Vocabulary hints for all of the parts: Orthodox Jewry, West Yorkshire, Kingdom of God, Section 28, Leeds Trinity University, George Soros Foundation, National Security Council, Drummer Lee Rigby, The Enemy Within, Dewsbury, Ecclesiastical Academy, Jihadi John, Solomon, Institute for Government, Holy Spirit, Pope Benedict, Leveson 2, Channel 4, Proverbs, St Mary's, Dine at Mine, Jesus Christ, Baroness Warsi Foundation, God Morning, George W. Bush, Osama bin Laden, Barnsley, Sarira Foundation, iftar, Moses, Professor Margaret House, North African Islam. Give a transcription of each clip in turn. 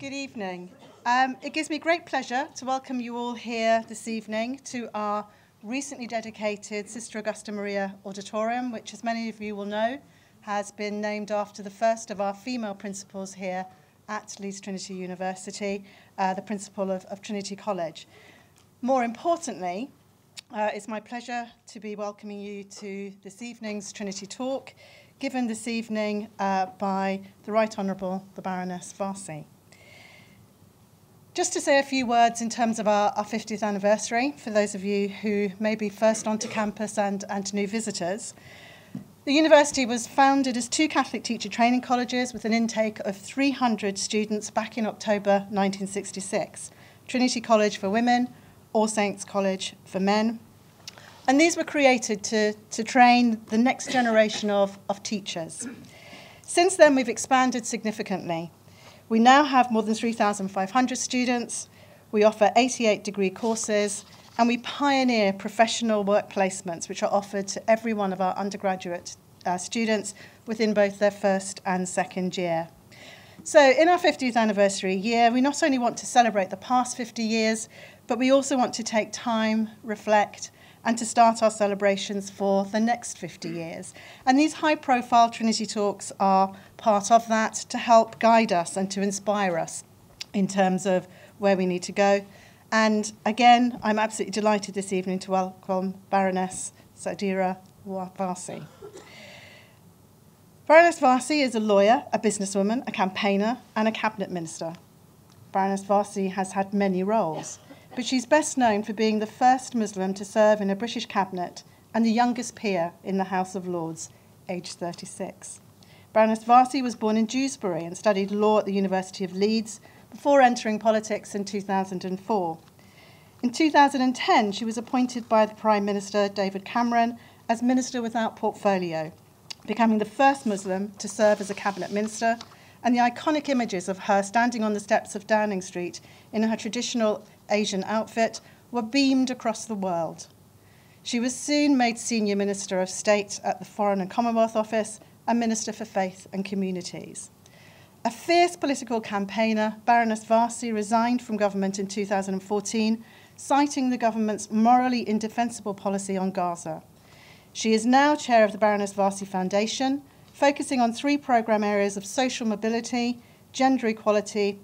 Good evening. It gives me great pleasure to welcome you all here this evening to our recently dedicated Sister Augusta Maria Auditorium, which, as many of you will know, has been named after the first of our female principals here at Leeds Trinity University, the principal of Trinity College. More importantly, it's my pleasure to be welcoming you to this evening's Trinity Talk, given this evening by the Right Honourable the Baroness Warsi. Just to say a few words in terms of our 50th anniversary, for those of you who may be first onto campus and new visitors. The university was founded as two Catholic teacher training colleges with an intake of 300 students back in October 1966. Trinity College for women, All Saints College for men. And these were created to train the next generation of teachers. Since then, we've expanded significantly. We now have more than 3,500 students, we offer 88 degree courses, and we pioneer professional work placements, which are offered to every one of our undergraduate students within both their first and second year. So in our 50th anniversary year, we not only want to celebrate the past 50 years, but we also want to take time, reflect, and to start our celebrations for the next 50 years. And these high-profile Trinity Talks are part of that to help guide us and to inspire us in terms of where we need to go. And again, I'm absolutely delighted this evening to welcome Baroness Sayeeda Warsi. Baroness Warsi is a lawyer, a businesswoman, a campaigner, and a cabinet minister. Baroness Warsi has had many roles, but she's best known for being the first Muslim to serve in a British cabinet and the youngest peer in the House of Lords, aged 36. Baroness Warsi was born in Dewsbury and studied law at the University of Leeds before entering politics in 2004. In 2010, she was appointed by the Prime Minister, David Cameron, as Minister without Portfolio, becoming the first Muslim to serve as a cabinet minister, and the iconic images of her standing on the steps of Downing Street in her traditional Asian outfit were beamed across the world. She was soon made Senior Minister of State at the Foreign and Commonwealth Office and Minister for Faith and Communities. A fierce political campaigner, Baroness Warsi resigned from government in 2014, citing the government's morally indefensible policy on Gaza. She is now chair of the Baroness Warsi Foundation, focusing on three programme areas of social mobility, gender equality,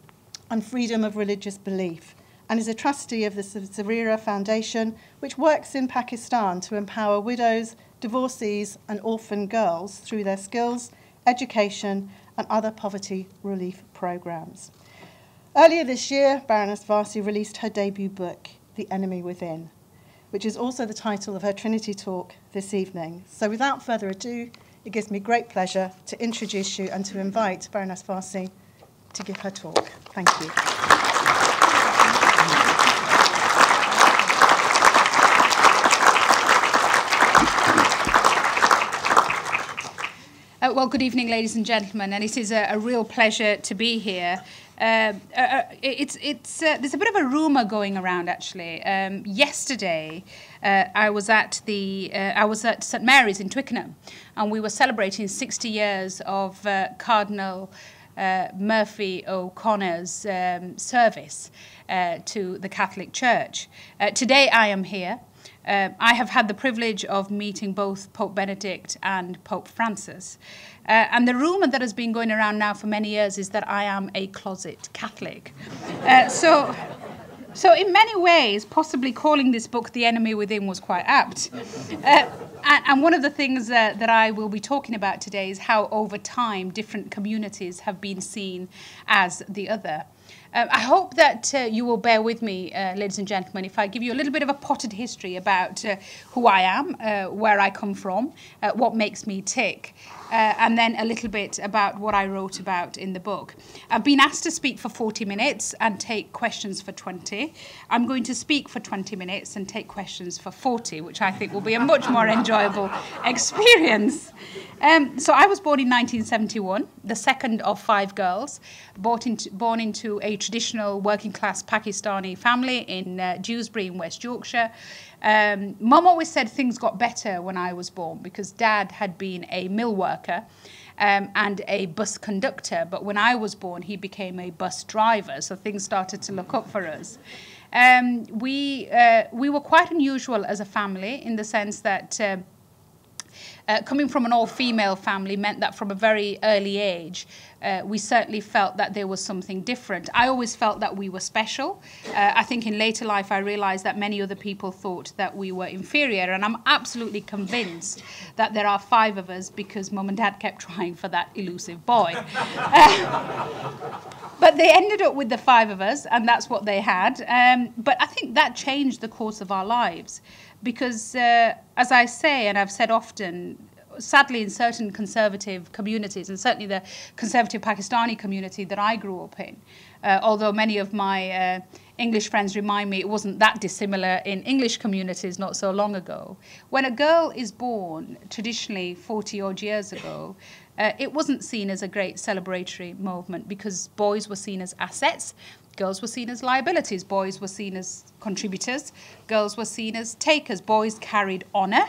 and freedom of religious belief, and is a trustee of the Sarira Foundation, which works in Pakistan to empower widows, divorcees, and orphan girls through their skills, education, and other poverty relief programmes. Earlier this year, Baroness Warsi released her debut book, The Enemy Within, which is also the title of her Trinity Talk this evening. So without further ado, it gives me great pleasure to introduce you and to invite Baroness Warsi to give her talk. Thank you. Well, good evening, ladies and gentlemen, and it is a real pleasure to be here. There's a bit of a rumour going around, actually. Yesterday, I was at St Mary's in Twickenham, and we were celebrating 60 years of Cardinal Murphy O'Connor's service to the Catholic Church. Today, I am here. I have had the privilege of meeting both Pope Benedict and Pope Francis. And the rumour that has been going around now for many years is that I am a closet Catholic. So in many ways, possibly calling this book The Enemy Within was quite apt. And one of the things that I will be talking about today is how over time different communities have been seen as the other. I hope that you will bear with me, ladies and gentlemen, if I give you a little bit of a potted history about who I am, where I come from, what makes me tick, and then a little bit about what I wrote about in the book. I've been asked to speak for 40 minutes and take questions for 20. I'm going to speak for 20 minutes and take questions for 40, which I think will be a much more enjoyable experience. So I was born in 1971, the second of five girls, born into a traditional working-class Pakistani family in Dewsbury in West Yorkshire. Mum always said things got better when I was born because Dad had been a mill worker and a bus conductor. But when I was born, he became a bus driver, so things started to look up for us. We were quite unusual as a family in the sense that coming from an all-female family meant that from a very early age, we certainly felt that there was something different. I always felt that we were special. I think in later life I realised that many other people thought that we were inferior, and I'm absolutely convinced that there are 5 of us because Mum and Dad kept trying for that elusive boy. But they ended up with the 5 of us, and that's what they had. But I think that changed the course of our lives. Because, as I say, and I've said often, sadly in certain conservative communities, and certainly the conservative Pakistani community that I grew up in, although many of my English friends remind me it wasn't that dissimilar in English communities not so long ago, when a girl is born, traditionally 40-odd years ago, it wasn't seen as a great celebratory movement because boys were seen as assets. Girls were seen as liabilities, boys were seen as contributors, girls were seen as takers, boys carried honour,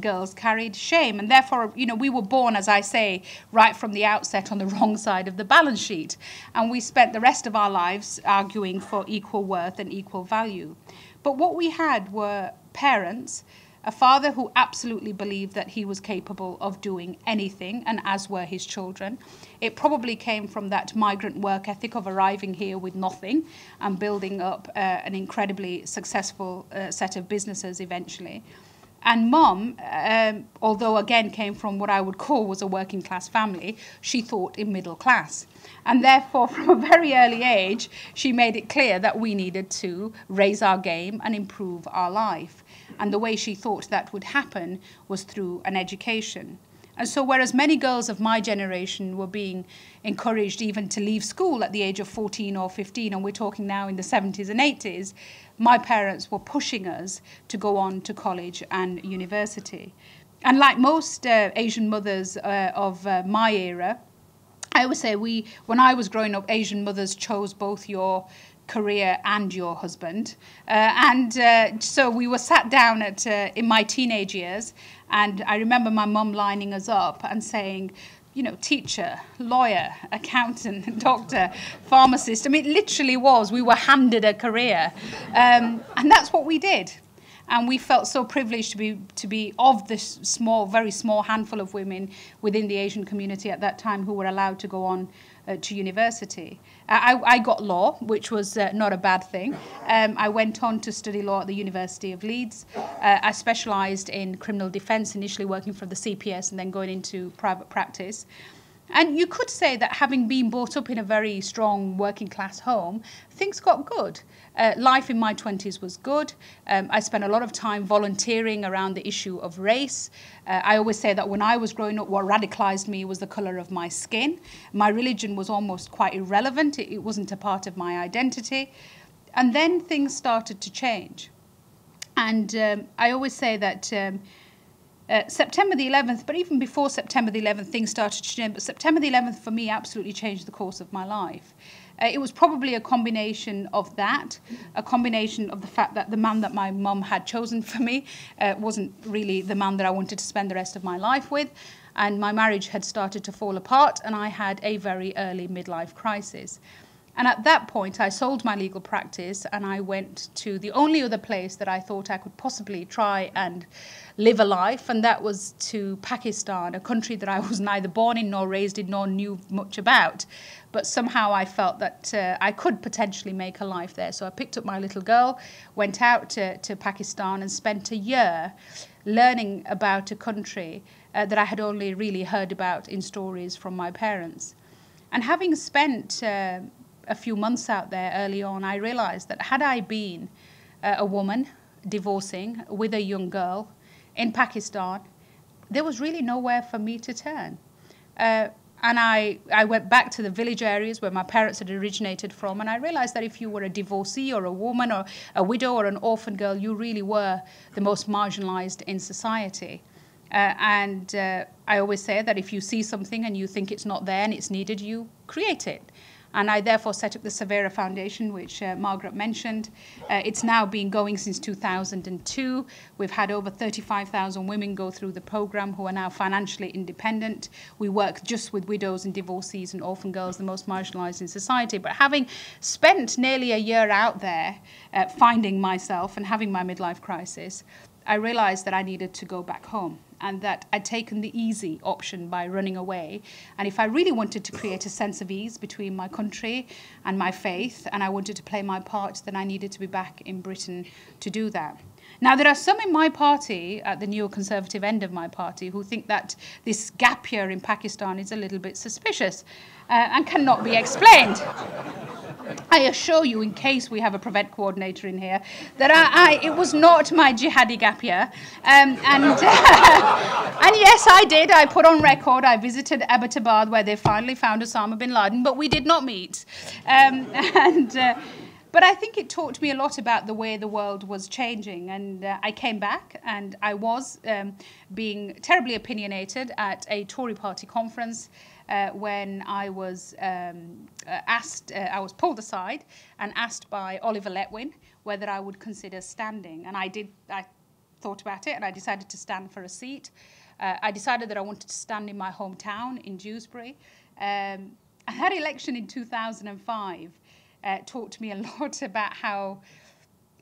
girls carried shame. And therefore, you know, we were born, as I say, right from the outset on the wrong side of the balance sheet. And we spent the rest of our lives arguing for equal worth and equal value. But what we had were parents, a father who absolutely believed that he was capable of doing anything, and as were his children. It probably came from that migrant work ethic of arriving here with nothing and building up an incredibly successful set of businesses eventually. And Mum, although again came from what I would call was a working class family, she thought in middle class. And therefore, from a very early age, she made it clear that we needed to raise our game and improve our life. And the way she thought that would happen was through an education. And so whereas many girls of my generation were being encouraged even to leave school at the age of 14 or 15, and we're talking now in the 70s and 80s, my parents were pushing us to go on to college and university. And like most Asian mothers of my era, I would say when I was growing up, Asian mothers chose both your career and your husband. So we were sat down at in my teenage years, and I remember my mum lining us up and saying, you know, teacher, lawyer, accountant, doctor, pharmacist. I mean, it literally was, we were handed a career. And that's what we did. And we felt so privileged to be of this small, very small handful of women within the Asian community at that time who were allowed to go on to university. I got law, which was not a bad thing. I went on to study law at the University of Leeds. I specialised in criminal defence, initially working for the CPS and then going into private practice. And you could say that having been brought up in a very strong working class home, things got good. Life in my 20s was good. I spent a lot of time volunteering around the issue of race. I always say that when I was growing up, what radicalised me was the colour of my skin. My religion was almost quite irrelevant. It wasn't a part of my identity. And then things started to change. And I always say that September the 11th, but even before September the 11th, things started to change. But September the 11th, for me, absolutely changed the course of my life. It was probably a combination of that, a combination of the fact that the man that my mum had chosen for me wasn't really the man that I wanted to spend the rest of my life with, and my marriage had started to fall apart, and I had a very early midlife crisis. And at that point, I sold my legal practice and I went to the only other place that I thought I could possibly try and live a life, and that was to Pakistan, a country that I was neither born in nor raised in nor knew much about. But somehow I felt that I could potentially make a life there. So I picked up my little girl, went out to Pakistan and spent a year learning about a country that I had only really heard about in stories from my parents. And having spent a few months out there early on, I realised that had I been a woman divorcing with a young girl in Pakistan, there was really nowhere for me to turn. And I went back to the village areas where my parents had originated from, and I realised that if you were a divorcee or a woman or a widow or an orphan girl, you really were the most marginalised in society. I always say that if you see something and you think it's not there and it's needed, you create it. And I therefore set up the Sarira Foundation, which Margaret mentioned. It's now been going since 2002. We've had over 35,000 women go through the program who are now financially independent. We work just with widows and divorcees and orphan girls, the most marginalized in society. But having spent nearly a year out there finding myself and having my midlife crisis, I realized that I needed to go back home, and that I'd taken the easy option by running away. And if I really wanted to create a sense of ease between my country and my faith, and I wanted to play my part, then I needed to be back in Britain to do that. Now, there are some in my party, at the neoconservative end of my party, who think that this gap year in Pakistan is a little bit suspicious and cannot be explained. I assure you, in case we have a PREVENT coordinator in here, that it was not my jihadi gap year. And yes, I did. I put on record, I visited Abbottabad, where they finally found Osama bin Laden, but we did not meet. But I think it taught me a lot about the way the world was changing. And I came back, and I was being terribly opinionated at a Tory party conference when I was I was pulled aside and asked by Oliver Letwin whether I would consider standing. And I did. I thought about it, and I decided to stand for a seat. I decided that I wanted to stand in my hometown in Dewsbury. That election in 2005 taught me a lot about how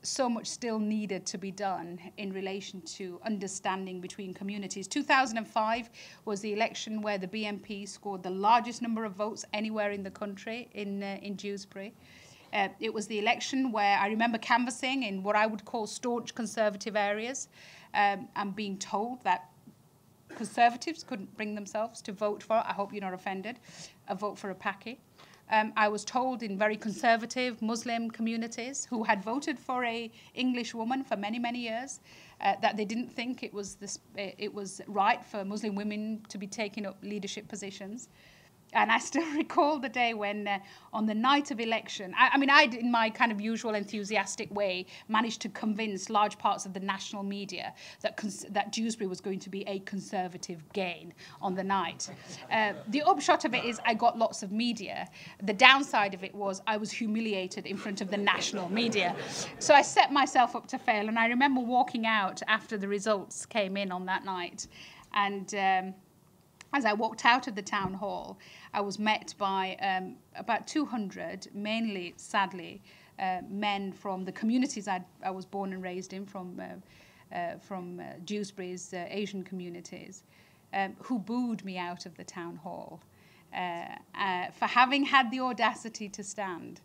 so much still needed to be done in relation to understanding between communities. 2005 was the election where the BNP scored the largest number of votes anywhere in the country, in Dewsbury. It was the election where I remember canvassing in what I would call staunch conservative areas and being told that conservatives couldn't bring themselves to vote for, I hope you're not offended, a vote for a Paki. I was told in very conservative Muslim communities who had voted for an English woman for many, many years that they didn't think it was, it was right for Muslim women to be taking up leadership positions. And I still recall the day when, on the night of election, I mean, I, in my kind of usual enthusiastic way, managed to convince large parts of the national media that, Dewsbury was going to be a conservative gain on the night. The upshot of it is I got lots of media. The downside of it was I was humiliated in front of the national media. So I set myself up to fail. And I remember walking out after the results came in on that night. And as I walked out of the town hall, I was met by about 200, mainly, sadly, men from the communities I was born and raised in, from Dewsbury's Asian communities, who booed me out of the town hall for having had the audacity to stand.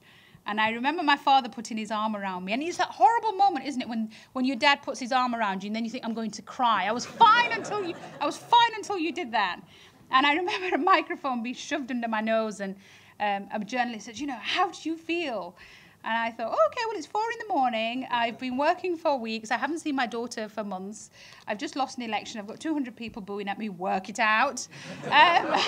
And I remember my father putting his arm around me. And it's that horrible moment, isn't it, when your dad puts his arm around you and then you think, I'm going to cry. I was fine until you did that. And I remember a microphone being shoved under my nose, and a journalist said, you know, how do you feel? And I thought, okay, well, it's 4 in the morning. I've been working for weeks. I haven't seen my daughter for months. I've just lost an election. I've got 200 people booing at me. Work it out. And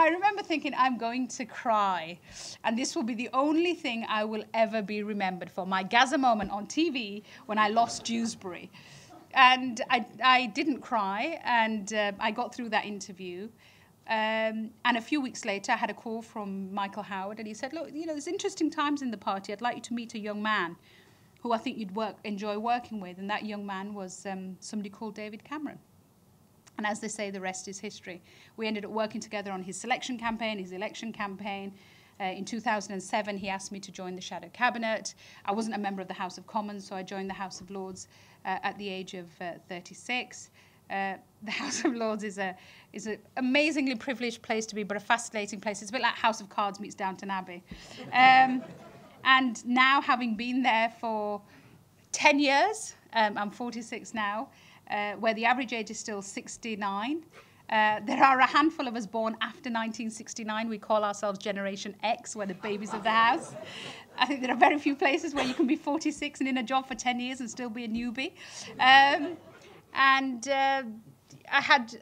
I remember thinking, I'm going to cry. And this will be the only thing I will ever be remembered for, my Gaza moment on TV when I lost Dewsbury. And I didn't cry, and I got through that interview. And a few weeks later, I had a call from Michael Howard, and he said, look, you know, there's interesting times in the party. I'd like you to meet a young man who I think you'd enjoy working with. And that young man was somebody called David Cameron. And as they say, the rest is history. We ended up working together on his selection campaign, his election campaign. In 2007, he asked me to join the shadow cabinet. I wasn't a member of the House of Commons, so I joined the House of Lords at the age of 36. The House of Lords is an amazingly privileged place to be, but a fascinating place. It's a bit like House of Cards meets Downton Abbey. And now, having been there for 10 years, I'm 46 now, where the average age is still 69. There are a handful of us born after 1969. We call ourselves Generation X. We're the babies of the house. I think there are very few places where you can be 46 and in a job for 10 years and still be a newbie. And I had,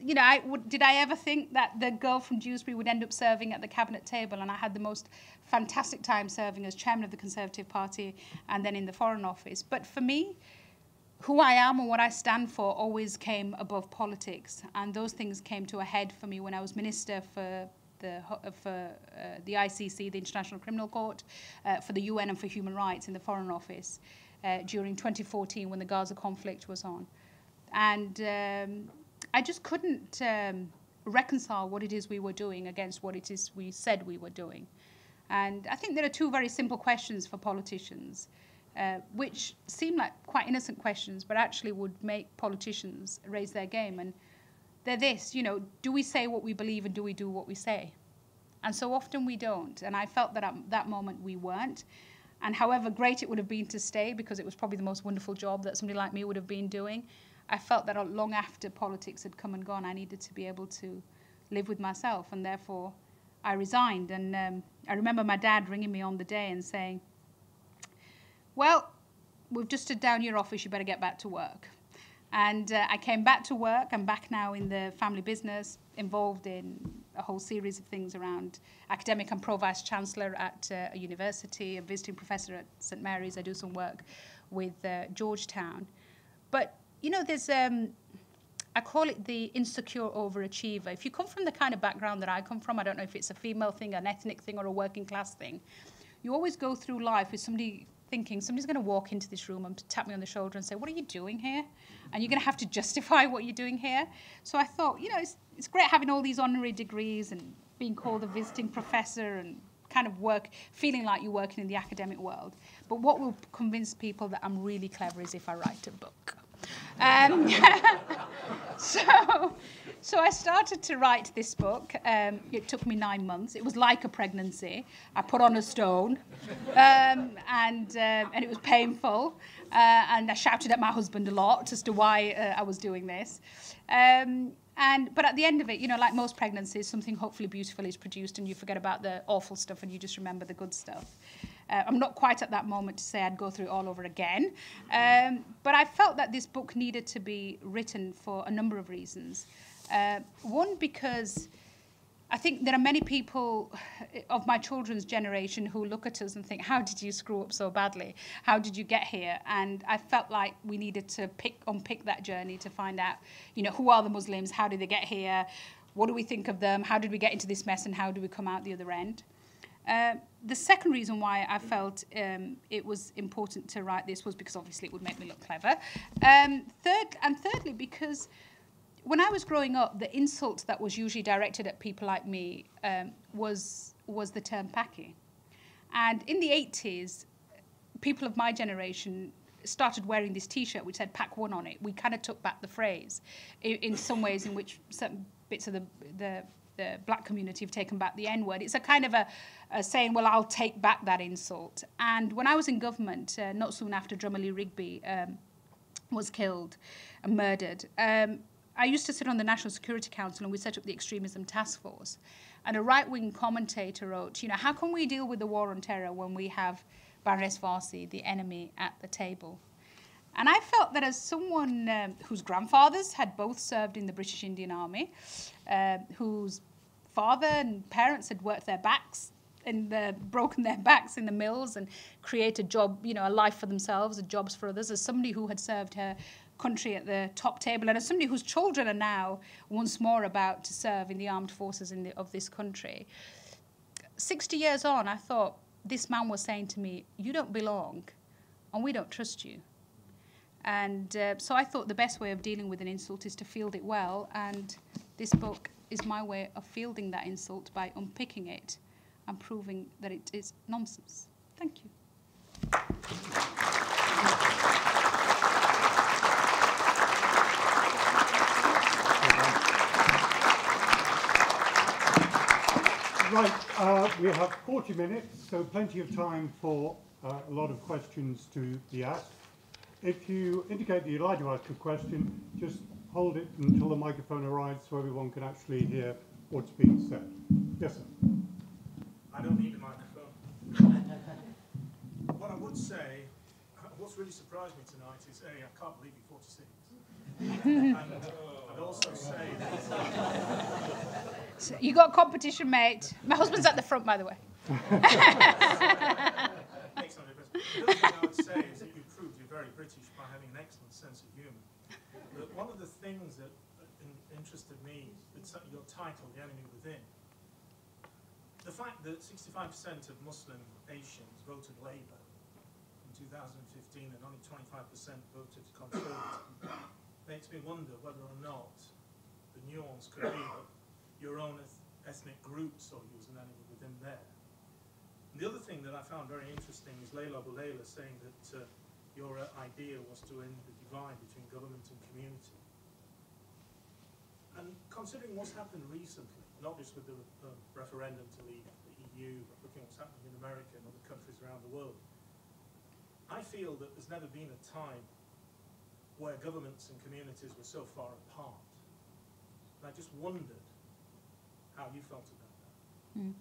you know, did I ever think that the girl from Dewsbury would end up serving at the cabinet table? And I had the most fantastic time serving as chairman of the Conservative Party and then in the Foreign Office. But for me, who I am and what I stand for always came above politics. And those things came to a head for me when I was Minister for the ICC, the International Criminal Court, for the UN and for Human Rights in the Foreign Office during 2014 when the Gaza conflict was on. And I just couldn't reconcile what it is we were doing against what it is we said we were doing. And I think there are two very simple questions for politicians, which seem like quite innocent questions, but actually would make politicians raise their game. And they're this, you know, do we say what we believe and do we do what we say? And so often we don't. And I felt that at that moment we weren't. And however great it would have been to stay, because it was probably the most wonderful job that somebody like me would have been doing, I felt that long after politics had come and gone, I needed to be able to live with myself, and therefore I resigned. And I remember my dad ringing me on the day and saying, well, we've just stood down your office, you better get back to work. And I came back to work. I'm back now in the family business, involved in a whole series of things around academic. I'm pro-vice chancellor at a university, a visiting professor at St Mary's. I do some work with Georgetown. But you know, there's, I call it the insecure overachiever. If you come from the kind of background that I come from, I don't know if it's a female thing, an ethnic thing, or a working class thing, you always go through life with somebody thinking, somebody's going to walk into this room and tap me on the shoulder and say, what are you doing here? And you're going to have to justify what you're doing here. So I thought, you know, it's great having all these honorary degrees and being called a visiting professor and kind of work, feeling like you're working in the academic world. But what will convince people that I'm really clever is if I write a book. So I started to write this book. It took me 9 months. It was like a pregnancy. I put on a stone, and it was painful. And I shouted at my husband a lot as to why I was doing this. But at the end of it, you know, like most pregnancies, something hopefully beautiful is produced, and you forget about the awful stuff and you just remember the good stuff. I'm not quite at that moment to say I'd go through it all over again. But I felt that this book needed to be written for a number of reasons. One, because I think there are many people of my children's generation who look at us and think, how did you screw up so badly? How did you get here? And I felt like we needed to unpick that journey to find out, you know, who are the Muslims? How did they get here? What do we think of them? How did we get into this mess? And how do we come out the other end? The second reason why I felt it was important to write this was because obviously it would make me look clever. Thirdly, because when I was growing up, the insult that was usually directed at people like me was the term Paki. And in the 80s, people of my generation started wearing this T-shirt which said Pack One on it. We kind of took back the phrase in some ways in which certain bits of the black community have taken back the N-word. It's a kind of a saying, well, I'll take back that insult. And when I was in government, not soon after Drummer Lee Rigby was killed and murdered, I used to sit on the National Security Council, and we set up the Extremism Task Force. And a right-wing commentator wrote, you know, how can we deal with the war on terror when we have Baroness Warsi, the enemy, at the table? And I felt that as someone whose grandfathers had both served in the British Indian Army, whose father and parents had worked their backs and broken their backs in the mills and created a job, you know, a life for themselves and jobs for others, as somebody who had served her country at the top table, and as somebody whose children are now once more about to serve in the armed forces of this country, 60 years on, I thought, this man was saying to me, you don't belong and we don't trust you. And so I thought the best way of dealing with an insult is to field it well, and this book is my way of fielding that insult by unpicking it and proving that it is nonsense. Thank you. Right, we have 40 minutes, so plenty of time for a lot of questions to be asked. If you indicate that you'd like to ask a question, just hold it until the microphone arrives so everyone can actually hear what's being said. Yes, sir. I don't need a microphone. What I would say, what's really surprised me tonight is, A, I can't believe you're 46. And I'd also say that... So you got competition, mate. My husband's at the front, by the way. Excellent. The other thing I would say is that you proved you're very British by having an excellent sense of humour. But one of the things that interested me, it's your title, The Enemy Within, the fact that 65% of Muslim Asians voted Labour in 2015 and only 25% voted Conservative makes me wonder whether or not the nuance could be your own ethnic groups or you as an enemy within there. And the other thing that I found very interesting is Leila Bulela saying that your idea was to end the divide between government and community. And considering what's happened recently, not just with the referendum to leave the EU, but looking at what's happening in America and other countries around the world, I feel that there's never been a time where governments and communities were so far apart. And I just wondered how you felt about that. Mm.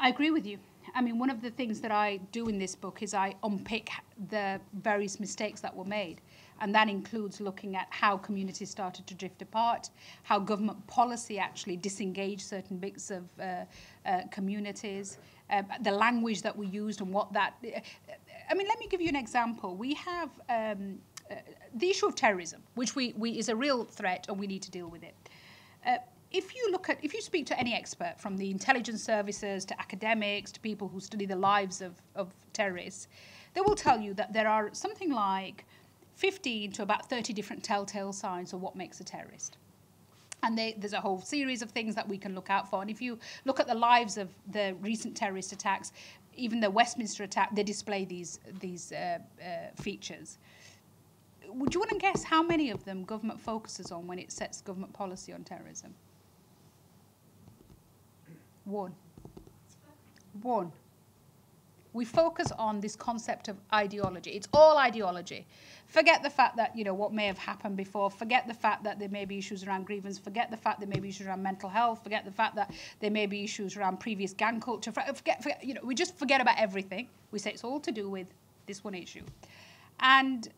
I agree with you. I mean, one of the things that I do in this book is I unpick the various mistakes that were made. And that includes looking at how communities started to drift apart, how government policy actually disengaged certain bits of communities, the language that we used and what that... I mean, let me give you an example. We have the issue of terrorism, which we is a real threat and we need to deal with it. If you speak to any expert, from the intelligence services to academics to people who study the lives of terrorists, they will tell you that there are something like 15 to about 30 different telltale signs of what makes a terrorist. And there's a whole series of things that we can look out for. And if you look at the lives of the recent terrorist attacks, even the Westminster attack, they display these features. Would you want to guess how many of them government focuses on when it sets government policy on terrorism? One. We focus on this concept of ideology. It's all ideology. Forget the fact that, you know, what may have happened before. Forget the fact that there may be issues around grievance. Forget the fact there may be issues around mental health. Forget the fact that there may be issues around previous gang culture. Forget, you know, we just forget about everything. We say it's all to do with this one issue. And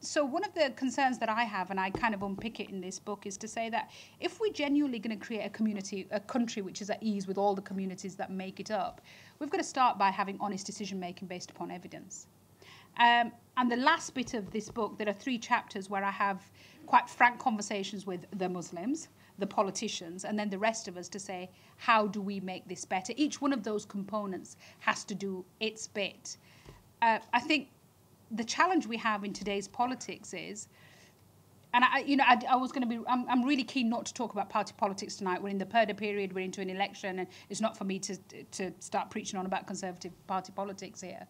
so one of the concerns that I have, and I kind of unpick it in this book, is to say that if we're genuinely going to create a community, a country which is at ease with all the communities that make it up, we've got to start by having honest decision-making based upon evidence. And the last bit of this book, there are 3 chapters where I have quite frank conversations with the Muslims, the politicians, and then the rest of us to say, how do we make this better? Each one of those components has to do its bit. I think the challenge we have in today's politics is, and I was going to be, I'm really keen not to talk about party politics tonight. We're in the Purdah period, we're into an election, and it's not for me to start preaching on about Conservative party politics here.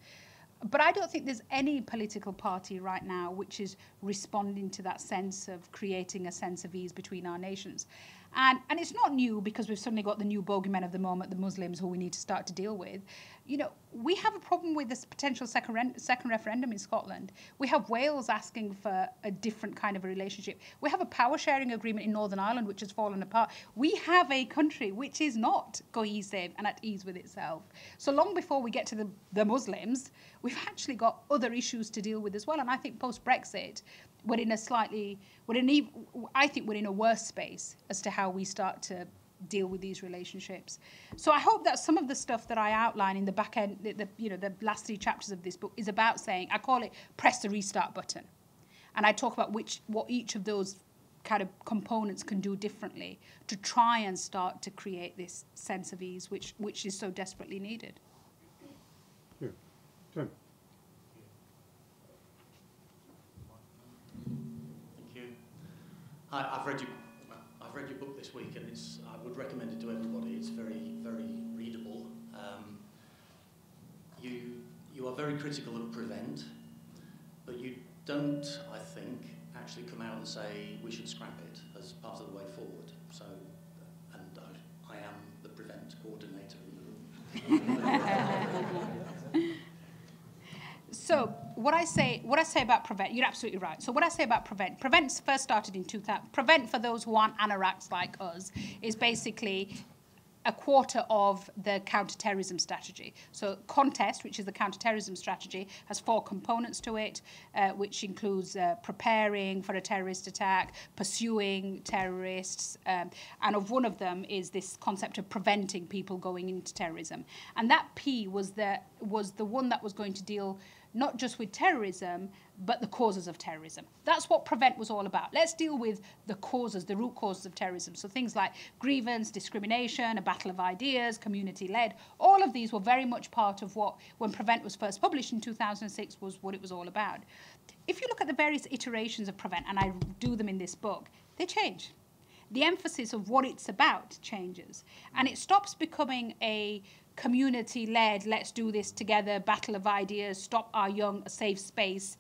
But I don't think there's any political party right now which is responding to that sense of creating a sense of ease between our nations. And it's not new, because we've suddenly got the new bogeymen of the moment, the Muslims, who we need to start to deal with. You know, we have a problem with this potential second referendum in Scotland. We have Wales asking for a different kind of a relationship. We have a power-sharing agreement in Northern Ireland which has fallen apart. We have a country which is not cohesive and at ease with itself. So long before we get to the Muslims, we've actually got other issues to deal with as well. And I think post-Brexit, we're in a slightly, I think we're in a worse space as to how we start to deal with these relationships. So I hope that some of the stuff that I outline in the back end, the last 3 chapters of this book, is about saying, I call it press the restart button. And I talk about what each of those kind of components can do differently to try and start to create this sense of ease, which is so desperately needed. Yeah. Tim. I've read your book this week, and I would recommend it to everybody. It's very, very readable. You are very critical of PREVENT, but you don't, I think, actually come out and say we should scrap it as part of the way forward. So, and I am the PREVENT coordinator in the room. So what I say about PREVENT, you're absolutely right. So what I say about PREVENT first started in 2000. PREVENT, for those who aren't anoraks like us, is basically a quarter of the counterterrorism strategy. So CONTEST, which is the counterterrorism strategy, has 4 components to it, which includes preparing for a terrorist attack, pursuing terrorists, and of one of them is this concept of preventing people going into terrorism. And that P was the one that was going to deal not just with terrorism, but the causes of terrorism. That's what PREVENT was all about. Let's deal with the causes, the root causes of terrorism. So things like grievance, discrimination, a battle of ideas, community-led, all of these were very much part of what, when PREVENT was first published in 2006, was what it was all about. If you look at the various iterations of PREVENT, and I do them in this book, they change. The emphasis of what it's about changes. And it stops becoming a community-led, let's do this together, battle of ideas, stop our young, a safe space.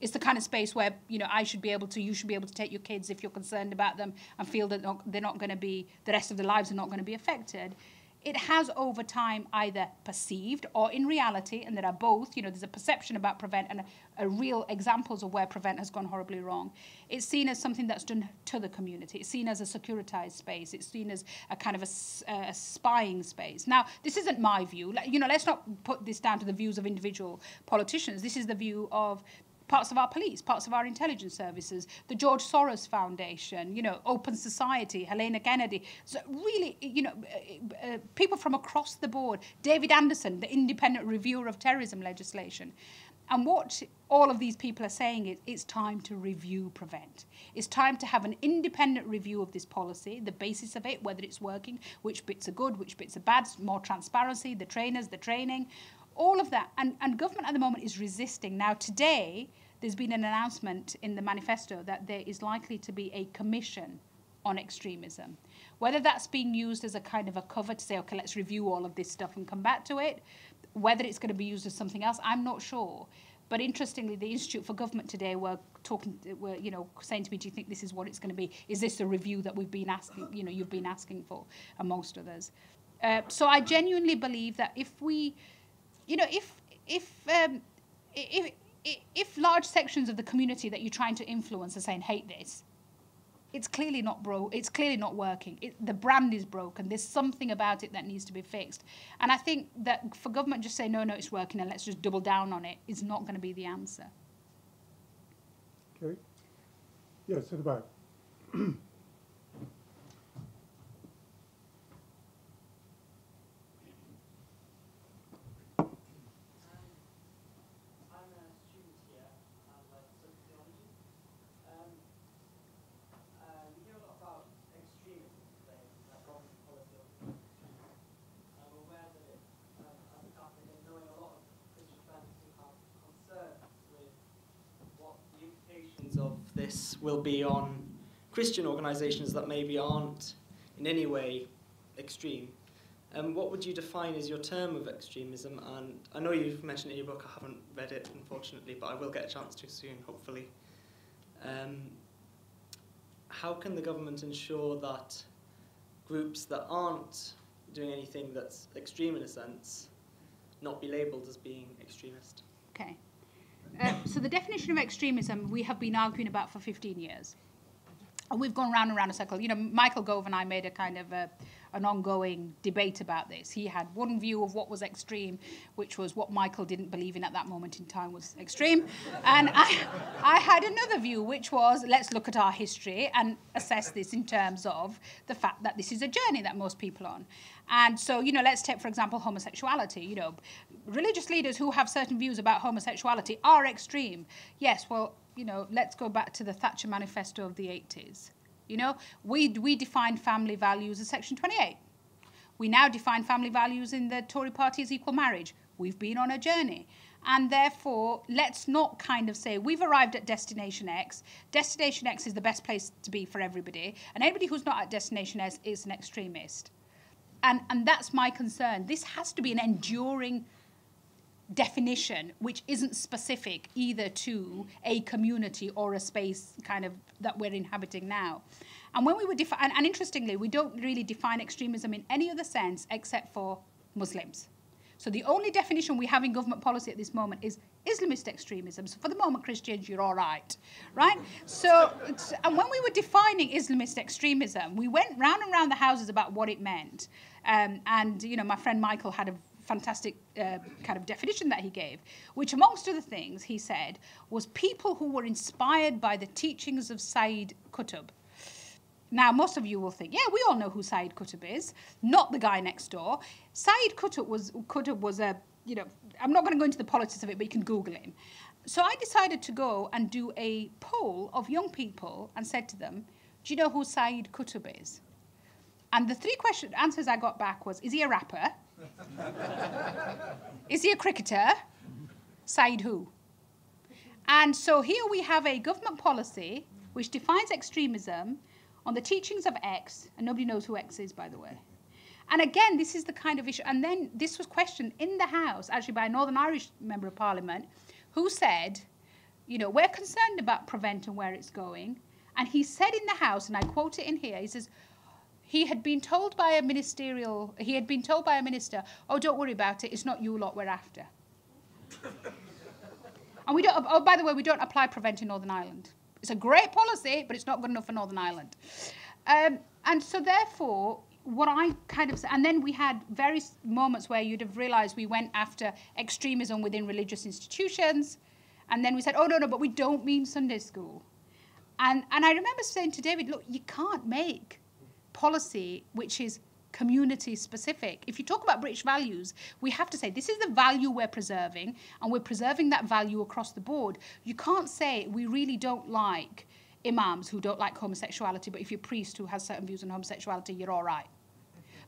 It's the kind of space where, you know, I should be able to, you should be able to take your kids if you're concerned about them and feel that they're not going to be, the rest of their lives are not going to be affected. It has over time either perceived or in reality, and there are both, you know, there's a perception about PREVENT and a real examples of where PREVENT has gone horribly wrong. It's seen as something that's done to the community. It's seen as a securitized space. It's seen as a kind of a spying space. Now, this isn't my view. You know, let's not put this down to the views of individual politicians. This is the view of parts of our police, parts of our intelligence services, the George Soros Foundation, you know, Open Society, Helena Kennedy. So really, you know, people from across the board, David Anderson, the independent reviewer of terrorism legislation. And what all of these people are saying is it's time to review PREVENT. It's time to have an independent review of this policy, the basis of it, whether it's working, which bits are good, which bits are bad, more transparency, the trainers, the training, all of that. And government at the moment is resisting. Now, today, there's been an announcement in the manifesto that there is likely to be a commission on extremism. Whether that's being used as a kind of a cover to say, OK, let's review all of this stuff and come back to it, whether it's going to be used as something else, I'm not sure. But interestingly, the Institute for Government today were you know, saying to me, do you think this is what it's going to be? Is this the review that we've been asking, you know, you've been asking for, amongst others? So I genuinely believe that if we... You know, if large sections of the community that you're trying to influence are saying hate this, it's clearly not working. The brand is broken. There's something about it that needs to be fixed. And I think that for government just say no, it's working, and let's just double down on it is not going to be the answer. Okay. Yes, at the back. This will be on Christian organisations that maybe aren't in any way extreme. What would you define as your term of extremism? And I know you've mentioned it in your book, I haven't read it unfortunately, but I will get a chance to soon, hopefully. How can the government ensure that groups that aren't doing anything that's extreme in a sense not be labelled as being extremist? Okay. So the definition of extremism we have been arguing about for 15 years. And we've gone round and round a circle. You know, Michael Gove and I made a kind of an ongoing debate about this. He had one view of what was extreme, which was what Michael didn't believe in at that moment in time was extreme. And I had another view, which was, let's look at our history and assess this in terms of the fact that this is a journey that most people are on. And so, you know, let's take, for example, homosexuality. You know, religious leaders who have certain views about homosexuality are extreme. Yes, well, you know, let's go back to the Thatcher Manifesto of the 80s. You know, we defined family values as Section 28. We now define family values in the Tory party as equal marriage. We've been on a journey. And therefore, let's not kind of say, we've arrived at Destination X. Destination X is the best place to be for everybody. And anybody who's not at Destination X is an extremist. And that's my concern. This has to be an enduring definition which isn't specific either to a community or a space kind of that we're inhabiting now. And when we were and interestingly, we don't really define extremism in any other sense except for Muslims. So the only definition we have in government policy at this moment is Islamist extremism. So for the moment, Christians, you're all right, right? So, and when we were defining Islamist extremism, we went round and round the houses about what it meant. And, you know, my friend Michael had a fantastic kind of definition that he gave, which amongst other things, he said, was people who were inspired by the teachings of Sayyid Qutb. Now, most of you will think, yeah, we all know who Sayyid Qutb is, not the guy next door. Sayyid Qutb was a, you know, I'm not going to go into the politics of it, but you can Google him. So I decided to go and do a poll of young people and said to them, do you know who Sayyid Qutb is? And the three answers I got back was, is he a rapper? Is he a cricketer? Sayyid who? And so here we have a government policy which defines extremism on the teachings of X, and nobody knows who X is, by the way. And again, this is the kind of issue. And then this was questioned in the House, actually by a Northern Irish member of Parliament, who said, you know, we're concerned about PREVENT and where it's going. And he said in the House, and I quote it in here, he says, he had been told by a minister, oh, don't worry about it, it's not you lot we're after. And we don't, oh, by the way, we don't apply PREVENT in Northern Ireland. It's a great policy, but it's not good enough for Northern Ireland. And so therefore, what I kind of, and then we had various moments where you'd have realised we went after extremism within religious institutions. And then we said, oh, no, no, but we don't mean Sunday school. And I remember saying to David, look, you can't make policy which is community specific. If you talk about British values, we have to say this is the value we're preserving, and we're preserving that value across the board. You can't say we really don't like imams who don't like homosexuality, but if you're a priest who has certain views on homosexuality, you're all right.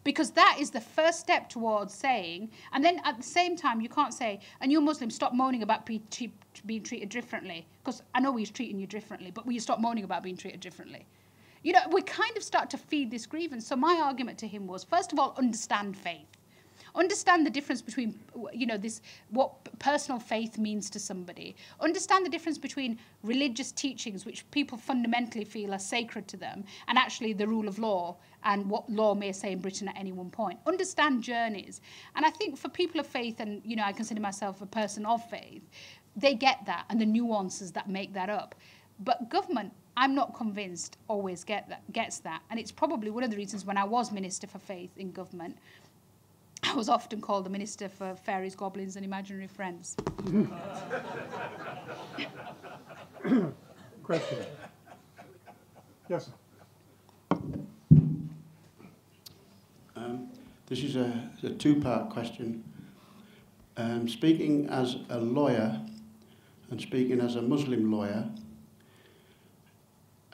Because that is the first step towards saying, and then at the same time, you can't say, and you Muslims, stop moaning about being treated differently, because I know we're treating you differently, but will you stop moaning about being treated differently? You know, we kind of start to feed this grievance. So my argument to him was, first of all, understand faith. Understand the difference between, you know, this, what personal faith means to somebody. Understand the difference between religious teachings, which people fundamentally feel are sacred to them, and actually the rule of law and what law may say in Britain at any one point. Understand journeys. And I think for people of faith, and, you know, I consider myself a person of faith, they get that and the nuances that make that up. But government, I'm not convinced, always gets that. And it's probably one of the reasons when I was Minister for Faith in government, I was often called the Minister for Fairies, Goblins and Imaginary Friends. Question. Yes. This is a two-part question. Speaking as a lawyer and speaking as a Muslim lawyer,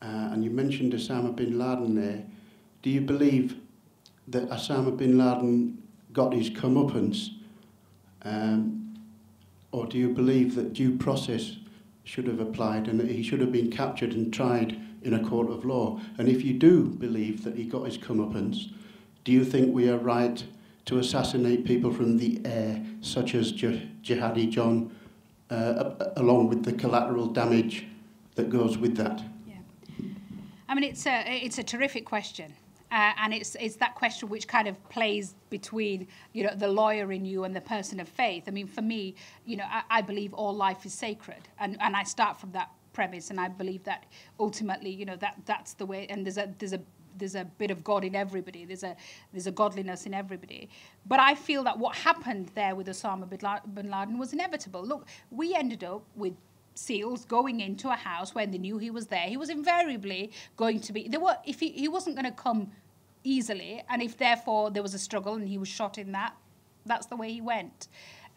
and you mentioned Osama bin Laden there. Do you believe that Osama bin Laden got his comeuppance? Or do you believe that due process should have applied and that he should have been captured and tried in a court of law? And if you do believe that he got his comeuppance, do you think we are right to assassinate people from the air, such as Jihadi John, along with the collateral damage that goes with that? I mean, it's a terrific question, and it's that question which kind of plays between, you know, the lawyer in you and the person of faith. I mean, for me, you know, I believe all life is sacred, and I start from that premise, and I believe that ultimately, you know, that's the way. And there's a bit of God in everybody. There's a godliness in everybody. But I feel that what happened there with Osama bin Laden was inevitable. Look, we ended up with SEALs going into a house when they knew he was there. He was invariably going to be... If he wasn't going to come easily, and if, therefore, there was a struggle and he was shot in that, that's the way he went.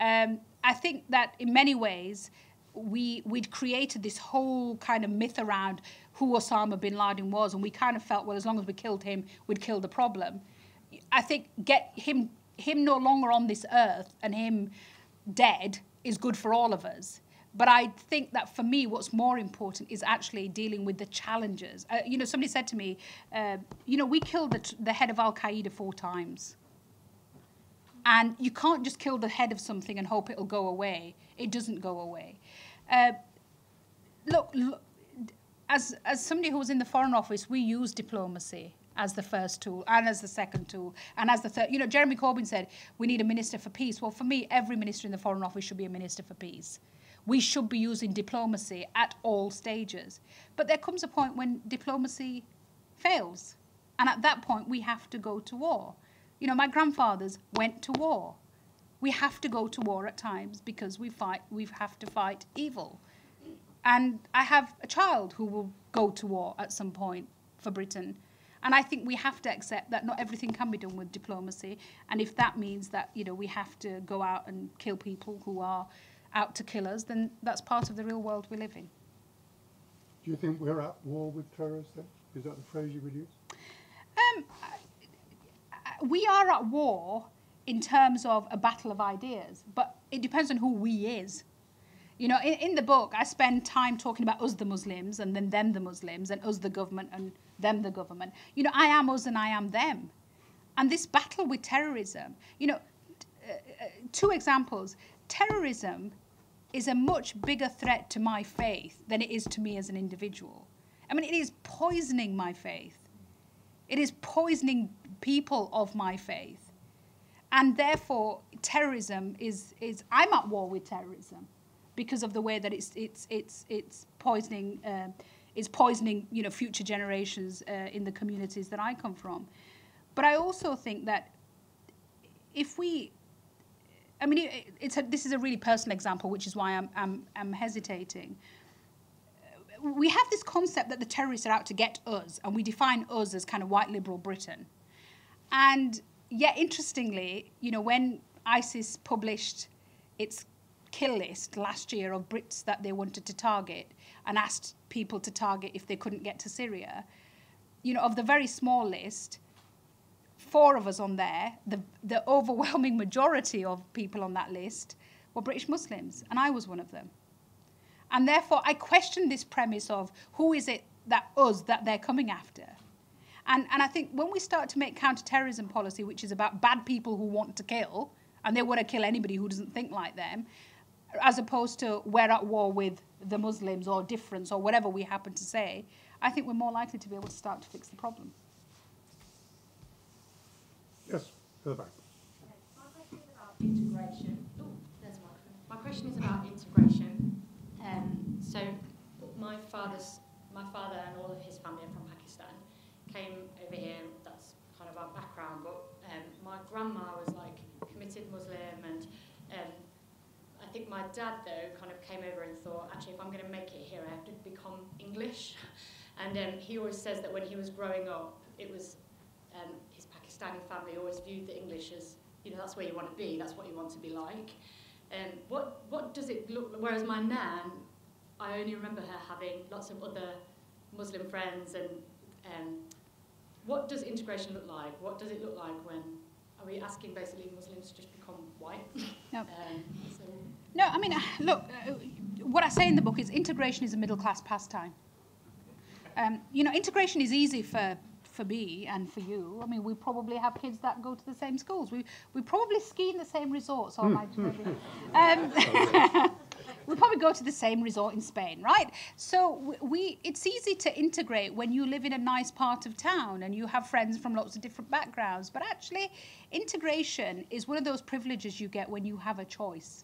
I think that, in many ways, we'd created this whole kind of myth around who Osama bin Laden was, and we kind of felt, well, as long as we killed him, we'd kill the problem. I think get him no longer on this earth and him dead is good for all of us. But I think that, for me, what's more important is actually dealing with the challenges. You know, somebody said to me, you know, we killed the head of Al-Qaeda 4 times. And you can't just kill the head of something and hope it'll go away. It doesn't go away. Look, as somebody who was in the Foreign Office, we used diplomacy as the first tool and as the second tool and as the third. You know, Jeremy Corbyn said, we need a minister for peace. Well, for me, every minister in the Foreign Office should be a minister for peace. We should be using diplomacy at all stages. But there comes a point when diplomacy fails. And at that point, we have to go to war. You know, my grandfathers went to war. We have to go to war at times because we have to fight evil. And I have a child who will go to war at some point for Britain. And I think we have to accept that not everything can be done with diplomacy. And if that means that, you know, we have to go out and kill people who are out to kill us, then that's part of the real world we live in. Do you think we're at war with terrorists then? Is that the phrase you would use? We are at war in terms of a battle of ideas, but it depends on who we is. You know, in the book, I spend time talking about us, the Muslims, and then them, the Muslims, and us, the government, and them, the government. You know, I am us and I am them. And this battle with terrorism, you know, two examples. Terrorism is a much bigger threat to my faith than it is to me as an individual. I mean, it is poisoning my faith. It is poisoning people of my faith. And therefore, terrorism is I'm at war with terrorism, because of the way that it's poisoning you know, future generations in the communities that I come from. But I also think that if we, I mean, this is a really personal example, which is why I'm hesitating. We have this concept that the terrorists are out to get us, and we define us as kind of white liberal Britain. And yet, interestingly, you know, when ISIS published its kill list last year of Brits that they wanted to target and asked people to target if they couldn't get to Syria, you know, of the very small list, 4 of us on there, the overwhelming majority of people on that list were British Muslims, and I was one of them. And therefore, I question this premise of who is it that us that they're coming after. And I think when we start to make counter-terrorism policy, which is about bad people who want to kill, and they want to kill anybody who doesn't think like them, as opposed to we're at war with the Muslims or difference or whatever we happen to say, I think we're more likely to be able to start to fix the problem. Yes, to the back. Okay, so my question is about integration. Oh, there's a microphone. My question is about integration. So my father and all of his family are from Pakistan, came over here, and that's kind of our background, but my grandma was like committed Muslim, and I think my dad, though, kind of came over and thought, actually, if I'm going to make it here, I have to become English. And he always says that when he was growing up, it was his Pakistani family always viewed the English as, you know, that's where you want to be, that's what you want to be like. What does it look like? Whereas my nan, I only remember her having lots of other Muslim friends. And what does integration look like? What does it look like when... Are we asking basically Muslims to just become white? No. No, I mean, look, what I say in the book is integration is a middle-class pastime. You know, integration is easy for me and for you. I mean, we probably have kids that go to the same schools. We probably ski in the same resorts. All right, we probably go to the same resort in Spain, right? So it's easy to integrate when you live in a nice part of town and you have friends from lots of different backgrounds. But actually, integration is one of those privileges you get when you have a choice.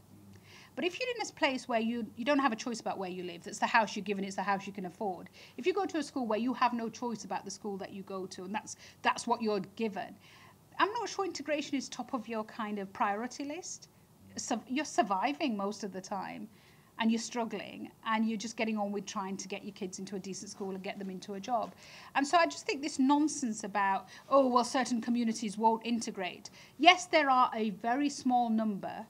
But if you're in this place where you don't have a choice about where you live, that's the house you're given, it's the house you can afford. If you go to a school where you have no choice about the school that you go to, and that's what you're given, I'm not sure integration is top of your kind of priority list. So you're surviving most of the time, and you're struggling, and you're just getting on with trying to get your kids into a decent school and get them into a job. And so I just think this nonsense about, oh, well, certain communities won't integrate. Yes, there are a very small number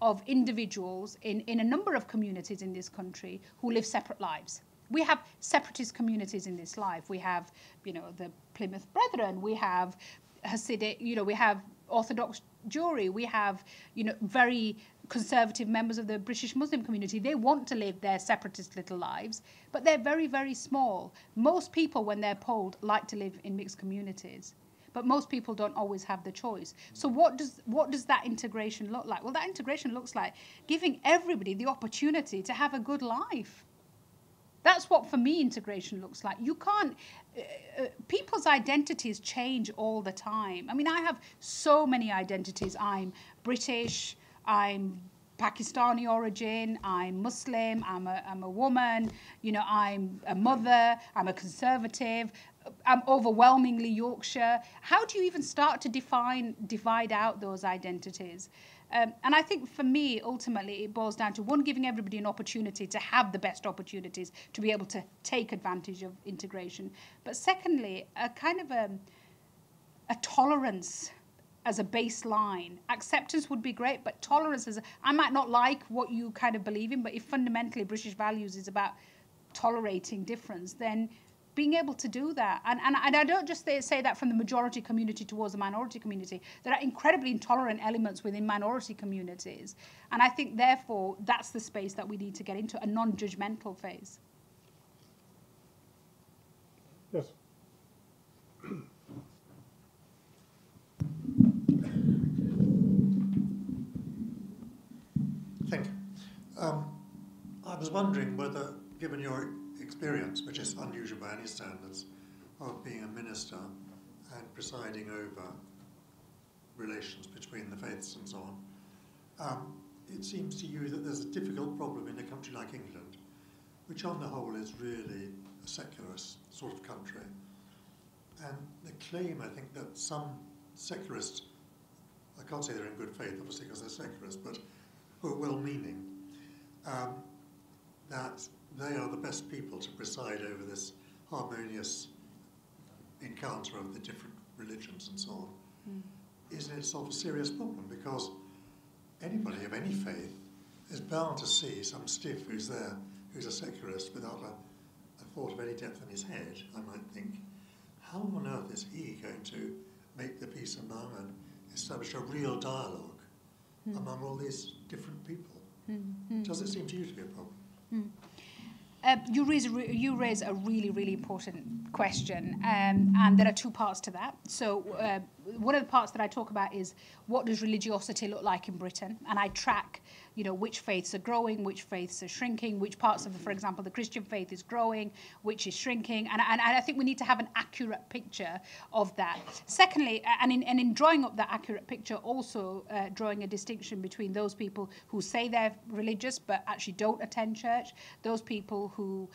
of individuals in a number of communities in this country who live separate lives. We have separatist communities in this life. We have, you know, the Plymouth Brethren. We have Hasidic, you know, we have Orthodox Jewry. We have, you know, very conservative members of the British Muslim community. They want to live their separatist little lives, but they're very, very small. Most people, when they're polled, like to live in mixed communities. But most people don't always have the choice. So what does that integration look like? Well, that integration looks like giving everybody the opportunity to have a good life. That's what, for me, integration looks like. You can't... people's identities change all the time. I mean, I have so many identities. I'm British, I'm Pakistani origin, I'm Muslim, I'm a woman, you know, I'm a mother, I'm a conservative, I'm overwhelmingly Yorkshire. How do you even start to divide out those identities? And I think for me, ultimately, it boils down to one, giving everybody an opportunity to have the best opportunities to be able to take advantage of integration. But secondly, a kind of a tolerance as a baseline. Acceptance would be great, but tolerance is, I might not like what you kind of believe in, but if fundamentally British values is about tolerating difference, then being able to do that. And I don't just say that from the majority community towards the minority community. There are incredibly intolerant elements within minority communities. And I think, therefore, that's the space that we need to get into, a non-judgmental phase. Yes. Thank you. I was wondering whether, given your experience, which is unusual by any standards, of being a minister and presiding over relations between the faiths and so on, it seems to you that there's a difficult problem in a country like England, which on the whole is really a secularist sort of country. And the claim, I think, that some secularists, I can't say they're in good faith, obviously, because they're secularists, but who are well-meaning, that they are the best people to preside over this harmonious encounter of the different religions and so on, isn't it sort of a serious problem? Because anybody of any faith is bound to see some stiff who's there, who's a secularist, without a thought of any depth in his head, I might think. How on earth is he going to make the peace among and establish a real dialogue among all these different people? Does it seem to you to be a problem? You raise a really, really important question, and there are two parts to that. So one of the parts that I talk about is, what does religiosity look like in Britain? And I track, you know, which faiths are growing, which faiths are shrinking, which parts of, for example, the Christian faith is growing, which is shrinking. And I think we need to have an accurate picture of that. Secondly, and in drawing up that accurate picture, also drawing a distinction between those people who say they're religious but actually don't attend church, those people who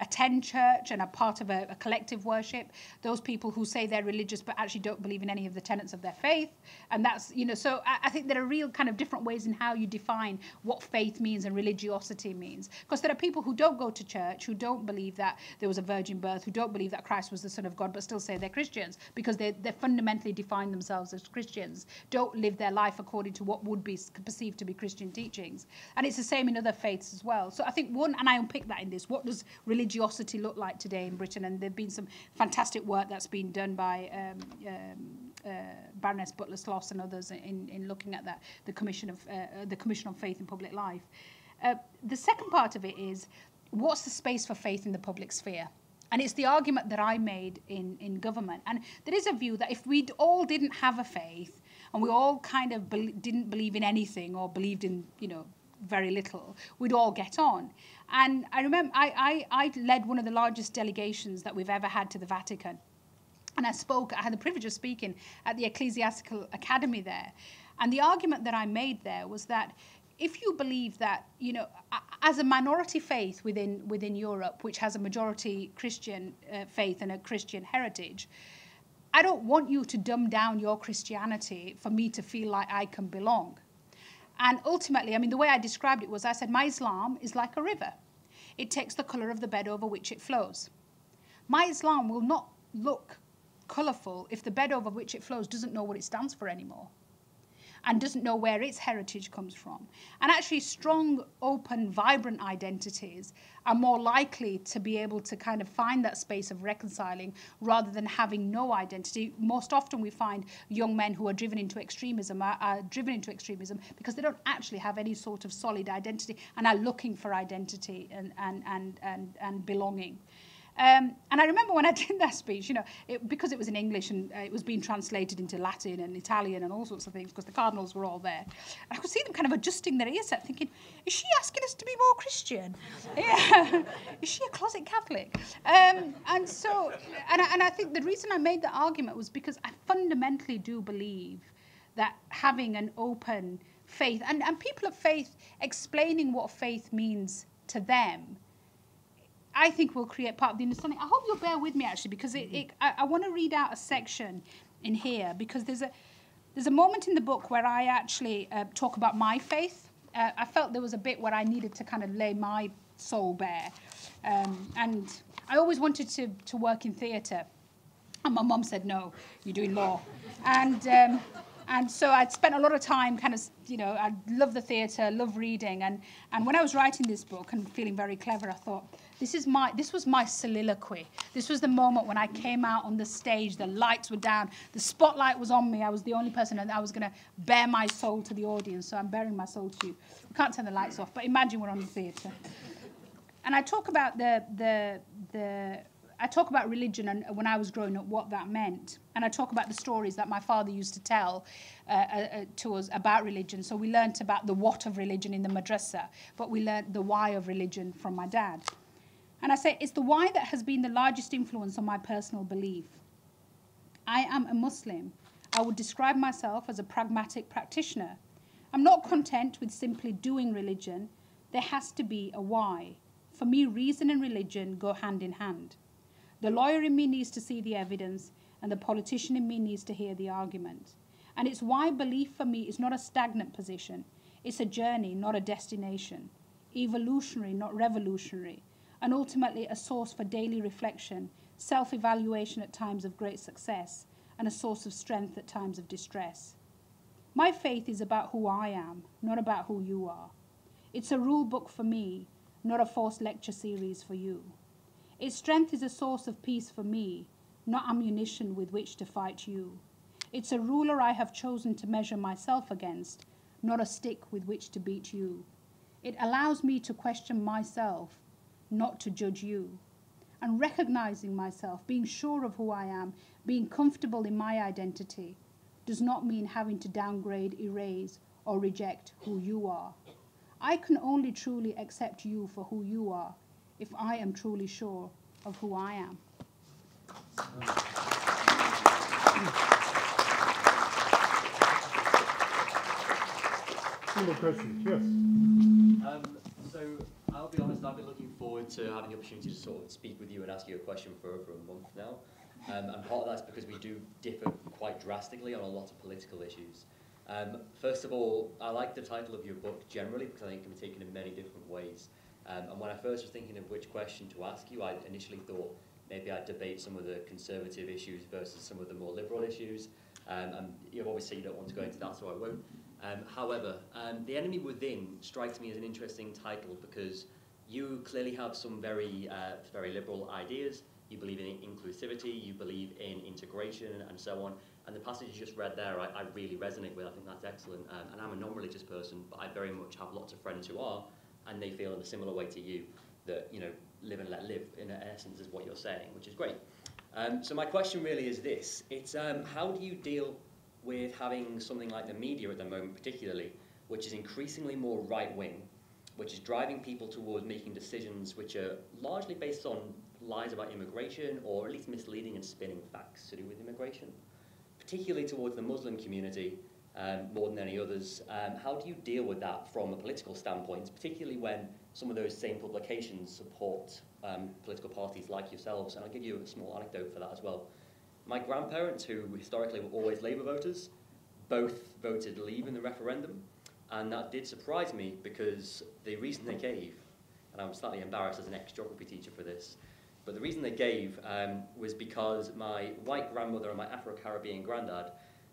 attend church and are part of a collective worship, those people who say they're religious but actually don't believe in any of the tenets of their faith. And that's, you know, so I think there are real kind of different ways in how you define what faith means and religiosity means. Because there are people who don't go to church, who don't believe that there was a virgin birth, who don't believe that Christ was the Son of God, but still say they're Christians because they fundamentally define themselves as Christians, don't live their life according to what would be perceived to be Christian teachings. And it's the same in other faiths as well. So I think one, and I unpick that in this, what does religiosity look like today in Britain? And there've been some fantastic work that's been done by Baroness Butler-Sloss and others in looking at that, the Commission on Faith in Public Life. The second part of it is, what's the space for faith in the public sphere? And it's the argument that I made in government. And there is a view that if we all didn't have a faith and we all kind of didn't believe in anything or believed in, you know, very little, we'd all get on. And I remember I led one of the largest delegations that we've ever had to the Vatican. And I had the privilege of speaking at the Ecclesiastical Academy there. And the argument that I made there was that if you believe that, you know, as a minority faith within Europe, which has a majority Christian faith and a Christian heritage, I don't want you to dumb down your Christianity for me to feel like I can belong. And ultimately, I mean, the way I described it was, I said, my Islam is like a river. It takes the colour of the bed over which it flows. My Islam will not look colourful if the bed over which it flows doesn't know what it stands for anymore and doesn't know where its heritage comes from. And actually, strong, open, vibrant identities are more likely to be able to kind of find that space of reconciling rather than having no identity. Most often we find young men who are driven into extremism are driven into extremism because they don't actually have any sort of solid identity and are looking for identity and belonging. And I remember when I did that speech, you know, because it was in English and it was being translated into Latin and Italian and all sorts of things because the cardinals were all there. And I could see them kind of adjusting their earset thinking, is she asking us to be more Christian? Yeah. Is she a closet Catholic? And I think the reason I made that argument was because I fundamentally do believe that having an open faith and people of faith explaining what faith means to them, I think we'll create part of the understanding. I hope you'll bear with me, actually, because I want to read out a section in here, because there's a There's a moment in the book where I actually talk about my faith. I felt there was a bit where I needed to kind of lay my soul bare. And I always wanted to work in theatre. And my mum said, no, you're doing law. And so I'd spent a lot of time kind of, you know, I love the theatre, love reading. And when I was writing this book and feeling very clever, I thought, this was my soliloquy. This was the moment when I came out on the stage, the lights were down, the spotlight was on me, I was the only person, and I was going to bare my soul to the audience. So I'm bearing my soul to you. We can't turn the lights off, but imagine we're on the theatre. And I talk about I talk about religion and when I was growing up, what that meant. And I talk about the stories that my father used to tell to us about religion. So we learnt about the what of religion in the madrasa, but we learnt the why of religion from my dad. And I say, it's the why that has been the largest influence on my personal belief. I am a Muslim. I would describe myself as a pragmatic practitioner. I'm not content with simply doing religion. There has to be a why. For me, reason and religion go hand in hand. The lawyer in me needs to see the evidence, and the politician in me needs to hear the argument. And it's why belief for me is not a stagnant position. It's a journey, not a destination. Evolutionary, not revolutionary. And ultimately a source for daily reflection, self-evaluation at times of great success, and a source of strength at times of distress. My faith is about who I am, not about who you are. It's a rule book for me, not a forced lecture series for you. Its strength is a source of peace for me, not ammunition with which to fight you. It's a ruler I have chosen to measure myself against, not a stick with which to beat you. It allows me to question myself, not to judge you. And recognizing myself, being sure of who I am, being comfortable in my identity, does not mean having to downgrade, erase, or reject who you are. I can only truly accept you for who you are, if I am truly sure of who I am. Two more questions, yes. I'll be honest, I've been looking forward to having the opportunity to sort of speak with you and ask you a question for over a month now. And part of that's because we do differ quite drastically on a lot of political issues. First of all, I like the title of your book generally because I think it can be taken in many different ways. And when I first was thinking of which question to ask you, I initially thought maybe I'd debate some of the conservative issues versus some of the more liberal issues. And you obviously don't want to go into that, so I won't. However, The Enemy Within strikes me as an interesting title because you clearly have some very liberal ideas. You believe in inclusivity, you believe in integration, and so on. And the passage you just read there, I really resonate with. I think that's excellent. And I'm a non-religious person, but I very much have lots of friends who are. And they feel in a similar way to you that, you know, live and let live, in essence, is what you're saying, which is great. So my question really is this. It's how do you deal with having something like the media at the moment particularly, which is increasingly more right-wing, which is driving people towards making decisions which are largely based on lies about immigration or at least misleading and spinning facts to do with immigration, particularly towards the Muslim community, more than any others. How do you deal with that from a political standpoint, particularly when some of those same publications support political parties like yourselves? And I'll give you a small anecdote for that as well. My grandparents, who historically were always Labour voters, both voted Leave in the referendum, and that did surprise me because the reason they gave, and I'm slightly embarrassed as an ex-geography teacher for this, but the reason they gave was because my white grandmother and my Afro-Caribbean granddad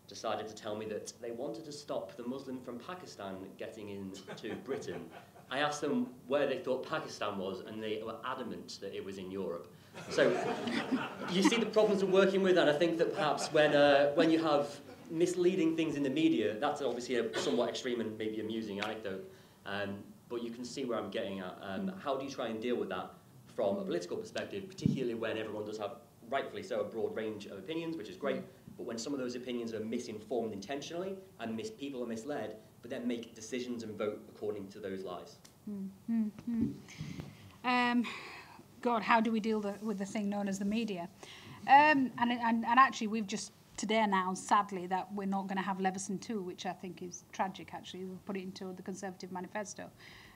decided to tell me that they wanted to stop the Muslim from Pakistan getting into Britain. I asked them where they thought Pakistan was, and they were adamant that it was in Europe. So you see the problems we're working with, and I think that perhaps when you have misleading things in the media, that's obviously a somewhat extreme and maybe amusing anecdote, but you can see where I'm getting at. How do you try and deal with that from a political perspective, particularly when everyone does have, rightfully so, a broad range of opinions, which is great, but when some of those opinions are misinformed intentionally and people are misled, but then make decisions and vote according to those lies? God, how do we deal with the thing known as the media? And actually, we've just today announced, sadly, that we're not going to have Leveson 2, which I think is tragic, actually. We've put it into the Conservative Manifesto.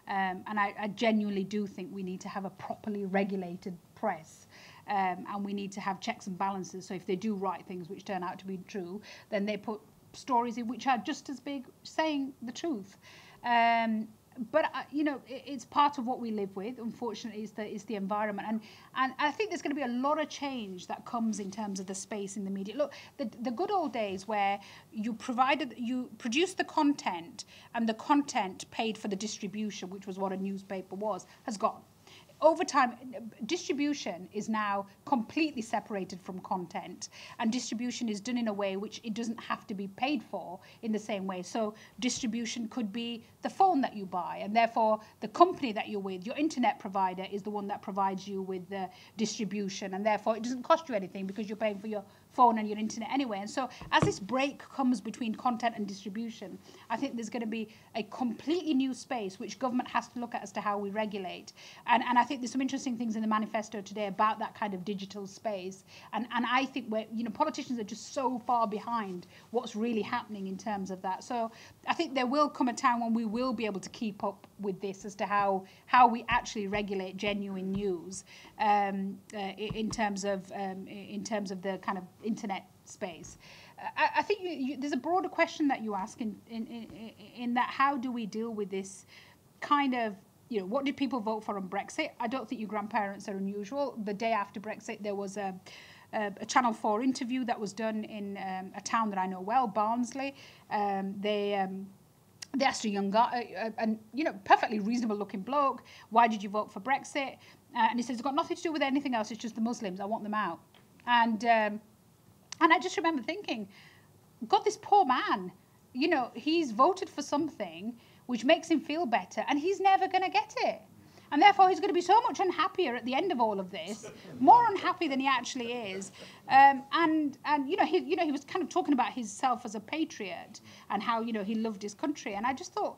And I genuinely do think we need to have a properly regulated press. And we need to have checks and balances. So if they do write things which turn out to be true, then they put stories which are just as big, saying the truth. But you know, it's part of what we live with, unfortunately, is the environment. And I think there's going to be a lot of change that comes in terms of the space in the media. Look, the good old days where you provided, you produced the content and the content paid for the distribution, which was what a newspaper was, has gone. Over time, distribution is now completely separated from content, and distribution is done in a way which it doesn't have to be paid for in the same way. So distribution could be the phone that you buy, and therefore the company that you're with, your internet provider, is the one that provides you with the distribution, and therefore it doesn't cost you anything because you're paying for your phone and your internet anyway. And so as this break comes between content and distribution, I think there's going to be a completely new space which government has to look at as to how we regulate. And I think there's some interesting things in the manifesto today about that kind of digital space. And I think we're, you know, politicians are just so far behind what's really happening in terms of that. So I think there will come a time when we will be able to keep up with this as to how we actually regulate genuine news in terms of the kind of internet space. I think there's a broader question that you ask in that how do we deal with this kind of, you know, what did people vote for on Brexit? I don't think your grandparents are unusual. The day after Brexit, there was a Channel 4 interview that was done in a town that I know well, Barnsley. They asked a young guy, and you know, perfectly reasonable-looking bloke, why did you vote for Brexit? And he says, it's got nothing to do with anything else. It's just the Muslims. I want them out. And I just remember thinking, God, this poor man, you know, he's voted for something which makes him feel better, and he's never going to get it. And therefore, he's going to be so much unhappier at the end of all of this, more unhappy than he actually is. And you know, he was kind of talking about himself as a patriot and how, you know, he loved his country. And I just thought,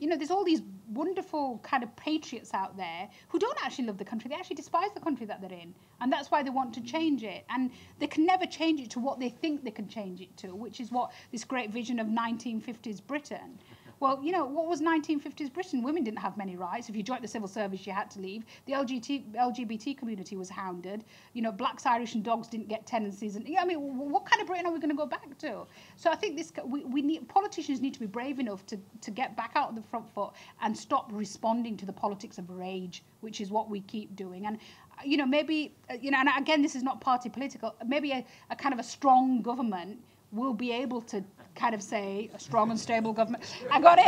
you know, there's all these wonderful kind of patriots out there who don't actually love the country. They actually despise the country that they're in. And that's why they want to change it. And they can never change it to what they think they can change it to, which is what this great vision of 1950s Britain. Well, you know, what was 1950s Britain? Women didn't have many rights. If you joined the civil service, you had to leave. The LGBT community was hounded. You know, blacks, Irish and dogs didn't get tenancies. And, you know, I mean, what kind of Britain are we going to go back to? So I think this, we need, politicians need to be brave enough to get back out of the front foot and stop responding to the politics of rage, which is what we keep doing. And, you know, maybe, you know, and again, this is not party political, maybe a kind of a strong government will be able to kind of say a strong and stable government. I got it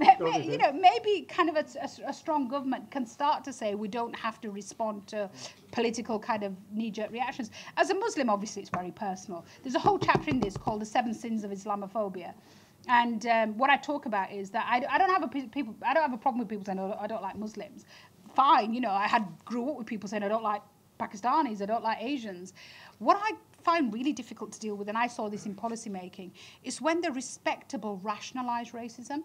out. You know, maybe kind of a strong government can start to say we don't have to respond to political kind of knee-jerk reactions. As a Muslim, obviously, it's very personal. There's a whole chapter in this called The Seven Sins of Islamophobia. And what I talk about is that I don't have a problem with people saying I don't like Muslims. Fine, you know, grew up with people saying I don't like Pakistanis, I don't like Asians. What I find really difficult to deal with, and I saw this in policy making, is when the respectable rationalise racism.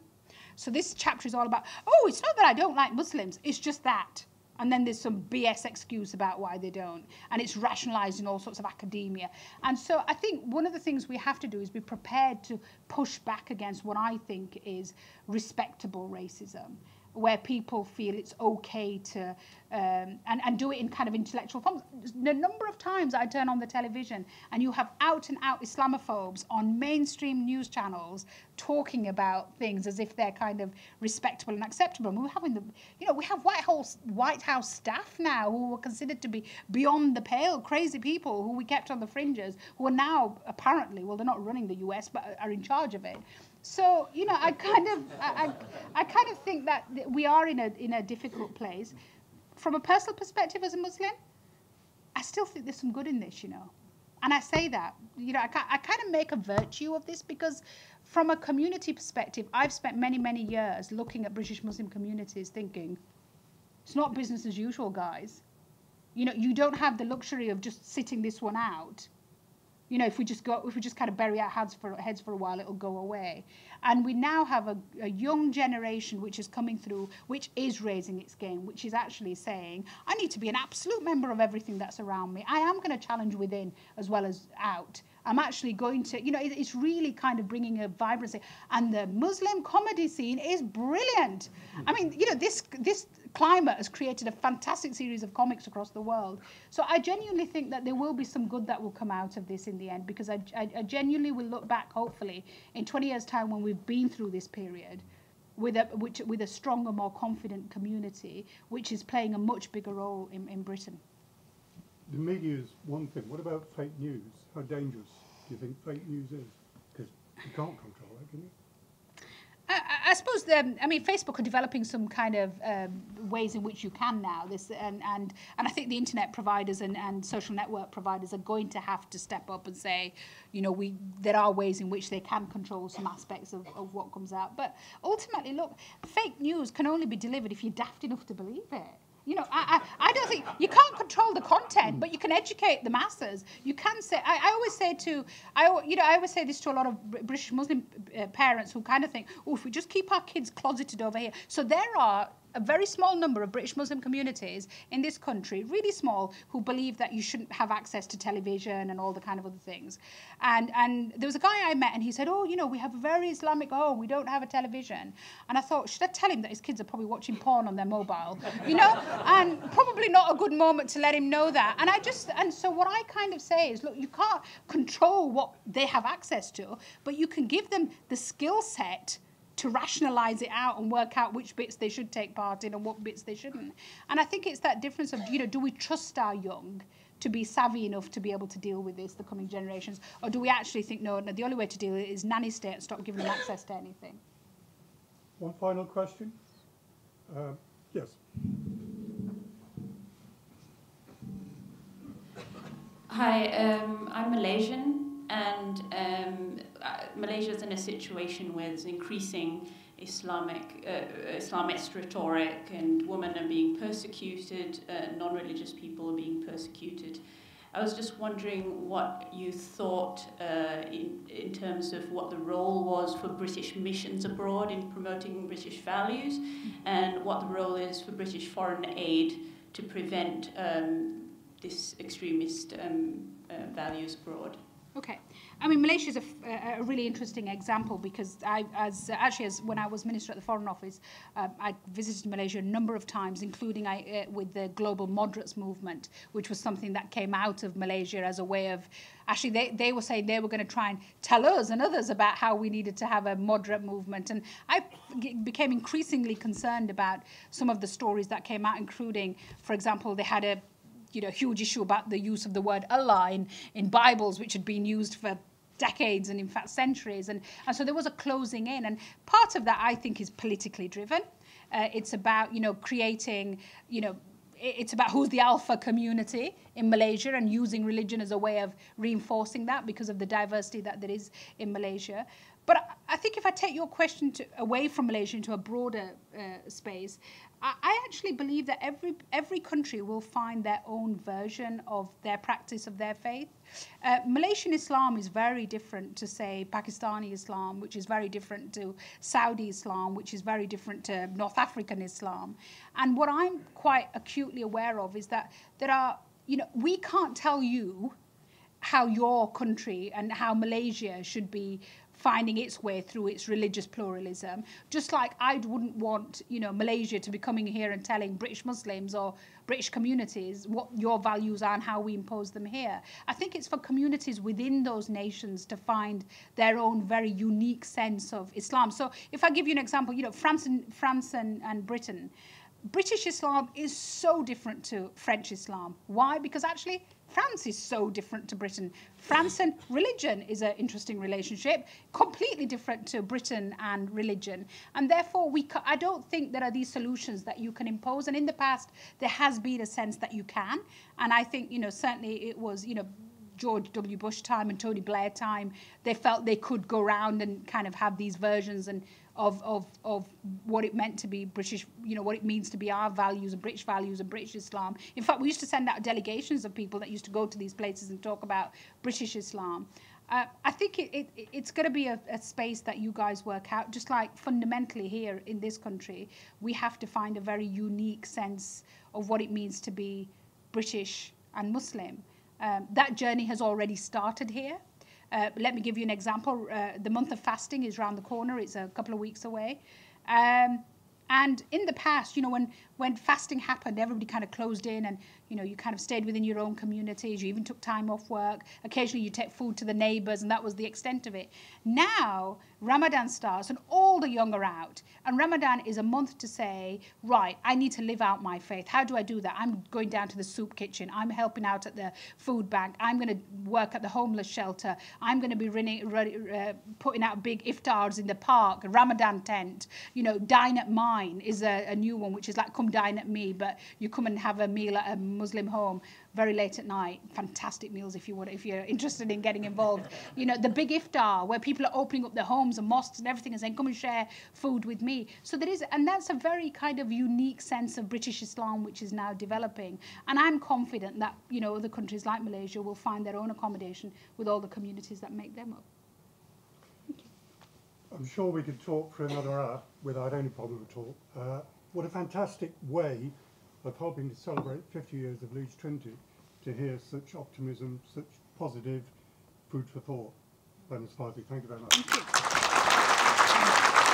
So this chapter is all about, oh, it's not that I don't like Muslims, it's just that. And then there's some BS excuse about why they don't. And it's rationalised in all sorts of academia. And so I think one of the things we have to do is be prepared to push back against what I think is respectable racism, where people feel it's okay to, and do it in kind of intellectual forms. The number of times I turn on the television and you have out and out Islamophobes on mainstream news channels talking about things as if they're kind of respectable and acceptable. And we're having the, you know, we have White House staff now who were considered to be beyond the pale, crazy people who we kept on the fringes, who are now apparently, well, they're not running the US, but are in charge of it. So, you know, I kind of think that we are in a difficult place. From a personal perspective as a Muslim, I still think there's some good in this, you know. And I say that, you know, I kind of make a virtue of this because from a community perspective, I've spent many, many years looking at British Muslim communities thinking, it's not business as usual, guys. You know, you don't have the luxury of just sitting this one out. You know, if we just kind of bury our heads for a while, it'll go away. And we now have a young generation which is coming through, which is raising its game, which is actually saying, I need to be an absolute member of everything that's around me. I am going to challenge within as well as out. I'm actually going to, you know, it's really kind of bringing a vibrancy. And the Muslim comedy scene is brilliant. I mean, you know, this climate has created a fantastic series of comics across the world. So I genuinely think that there will be some good that will come out of this in the end, because I genuinely will look back, hopefully, in 20 years' time when we've been through this period, with a stronger, more confident community, which is playing a much bigger role in Britain. The media is one thing. What about fake news? How dangerous do you think fake news is? Because you can't control it, can you? I suppose, I mean, Facebook are developing some kind of ways in which you can now. And I think the internet providers and social network providers are going to have to step up and say, you know, there are ways in which they can control some aspects of what comes out. But ultimately, look, fake news can only be delivered if you're daft enough to believe it. You know, I don't think you can't control the content, but you can educate the masses. You can say, I always say to, you know, I always say this to a lot of British Muslim parents who kind of think, oh, if we just keep our kids closeted over here. So there are a very small number of British Muslim communities in this country, really small, who believe that you shouldn't have access to television and all the kind of other things. And there was a guy I met, and he said, oh, you know, we have a very Islamic home, we don't have a television. And I thought, should I tell him that his kids are probably watching porn on their mobile? You know, and probably not a good moment to let him know that. And so what I kind of say is, look, you can't control what they have access to, but you can give them the skill set to rationalize it out and work out which bits they should take part in and what bits they shouldn't. And I think it's that difference of, you know, do we trust our young to be savvy enough to be able to deal with this, the coming generations, or do we actually think, no, the only way to deal with it is nanny state and stop giving them access to anything? One final question. Yes. Hi, I'm Malaysian. And Malaysia is in a situation where there's increasing Islamist rhetoric, and women are being persecuted, non-religious people are being persecuted. I was just wondering what you thought in terms of what the role was for British missions abroad in promoting British values, and what the role is for British foreign aid to prevent this extremist values abroad. Okay. I mean, Malaysia is a really interesting example, because as when I was Minister at the Foreign Office, I visited Malaysia a number of times, including with the global moderates movement, which was something that came out of Malaysia as a way of, actually, they were saying they were going to try and tell us and others about how we needed to have a moderate movement. And I became increasingly concerned about some of the stories that came out, including, for example, they had a huge issue about the use of the word Allah in Bibles, which had been used for decades and, in fact, centuries. And so there was a closing in. And part of that, I think, is politically driven. It's about, creating, it's about who's the alpha community in Malaysia, and using religion as a way of reinforcing that because of the diversity that there is in Malaysia. But I think if I take your question away from Malaysia into a broader space, I actually believe that every country will find their own version of their practice of their faith. Malaysian Islam is very different to, say, Pakistani Islam, which is very different to Saudi Islam, which is very different to North African Islam. And what I'm quite acutely aware of is that there are, we can't tell you how your country and how Malaysia should be finding its way through its religious pluralism, just like I wouldn't want, Malaysia to be coming here and telling British Muslims or British communities what your values are and how we impose them here. I think it's for communities within those nations to find their own very unique sense of Islam. So if I give you an example, France and Britain, British Islam is so different to French Islam. Why? Because actually France is so different to Britain. France and religion is an interesting relationship, completely different to Britain and religion. And therefore, I don't think there are these solutions that you can impose. And in the past, there has been a sense that you can. And I think, certainly it was, George W. Bush time and Tony Blair time, they felt they could go around and kind of have these versions and of what it meant to be British, what it means to be our values and British Islam. In fact, we used to send out delegations of people that used to go to these places and talk about British Islam. I think it's going to be a space that you guys work out, just like fundamentally here in this country, we have to find a very unique sense of what it means to be British and Muslim. That journey has already started here. Let me give you an example. The month of fasting is around the corner. It's a couple of weeks away. And in the past, you know, when fasting happened, everybody kind of closed in and, you know, you kind of stayed within your own communities. You even took time off work. Occasionally you take food to the neighbours, and that was the extent of it. Now, Ramadan starts and all the young are out. And Ramadan is a month to say, right, I need to live out my faith. How do I do that? I'm going down to the soup kitchen. I'm helping out at the food bank. I'm going to work at the homeless shelter. I'm going to be putting out big iftars in the park, a Ramadan tent, you know, dine at mine. Is a new one, which is like, come dine at me, but you come and have a meal at a Muslim home very late at night. Fantastic meals if you're interested in getting involved. You know, the big iftar, where people are opening up their homes and mosques and everything and saying, come and share food with me. So there is, and that's a very kind of unique sense of British Islam which is now developing. And I'm confident that, you know, other countries like Malaysia will find their own accommodation with all the communities that make them up. I'm sure we could talk for another hour without any problem at all. What a fantastic way of helping to celebrate 50 years of Leeds Trinity, to hear such optimism, such positive food for thought. Baroness Warsi, thank you very much. Thank you.